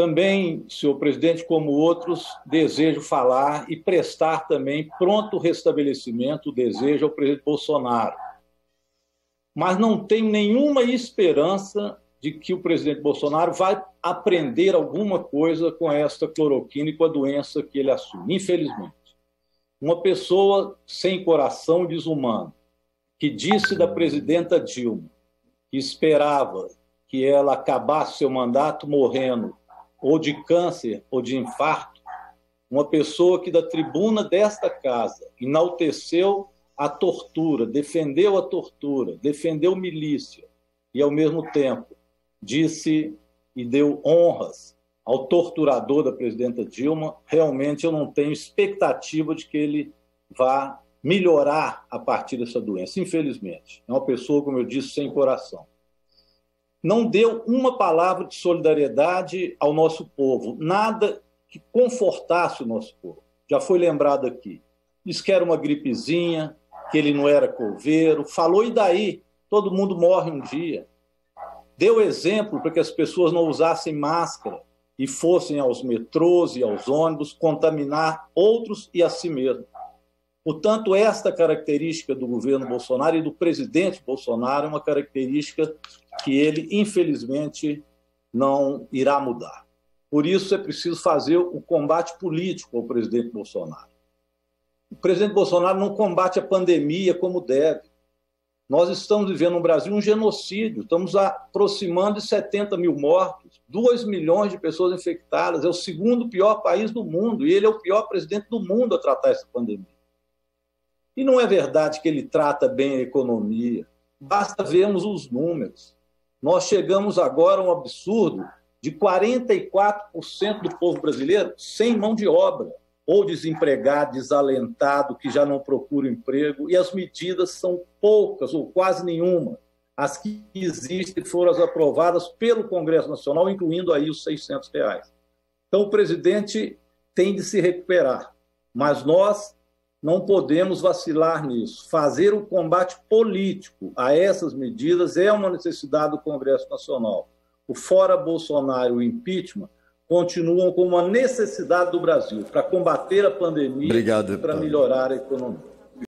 Também, senhor presidente, como outros, desejo falar e prestar também pronto restabelecimento, desejo ao presidente Bolsonaro. Mas não tenho nenhuma esperança de que o presidente Bolsonaro vai aprender alguma coisa com esta cloroquina e com a doença que ele assume, infelizmente. Uma pessoa sem coração, desumano, que disse da presidenta Dilma que esperava que ela acabasse seu mandato morrendo ou de câncer ou de infarto, uma pessoa que da tribuna desta casa enalteceu a tortura, defendeu a tortura, defendeu milícia e, ao mesmo tempo, disse e deu honras ao torturador da presidenta Dilma, realmente eu não tenho expectativa de que ele vá melhorar a partir dessa doença, infelizmente. É uma pessoa, como eu disse, sem coração. Não deu uma palavra de solidariedade ao nosso povo, nada que confortasse o nosso povo. Já foi lembrado aqui. Diz que era uma gripezinha, que ele não era coveiro, falou e daí? Todo mundo morre um dia. Deu exemplo para que as pessoas não usassem máscara e fossem aos metrôs e aos ônibus contaminar outros e a si mesmo. Portanto, esta característica do governo Bolsonaro e do presidente Bolsonaro é uma característica que ele, infelizmente, não irá mudar. Por isso, é preciso fazer o combate político ao presidente Bolsonaro. O presidente Bolsonaro não combate a pandemia como deve. Nós estamos vivendo no Brasil um genocídio, estamos aproximando de 70 mil mortos, 2 milhões de pessoas infectadas, é o segundo pior país do mundo, e ele é o pior presidente do mundo a tratar essa pandemia. E não é verdade que ele trata bem a economia, basta vermos os números. Nós chegamos agora a um absurdo de 44% do povo brasileiro sem mão de obra, ou desempregado, desalentado, que já não procura emprego, e as medidas são poucas ou quase nenhuma. As que existem foram as aprovadas pelo Congresso Nacional, incluindo aí os R$ 600. Então, o presidente tem de se recuperar, mas nós não podemos vacilar nisso. Fazer o combate político a essas medidas é uma necessidade do Congresso Nacional. O fora Bolsonaro, o impeachment, continuam como uma necessidade do Brasil para combater a pandemia e para melhorar a economia.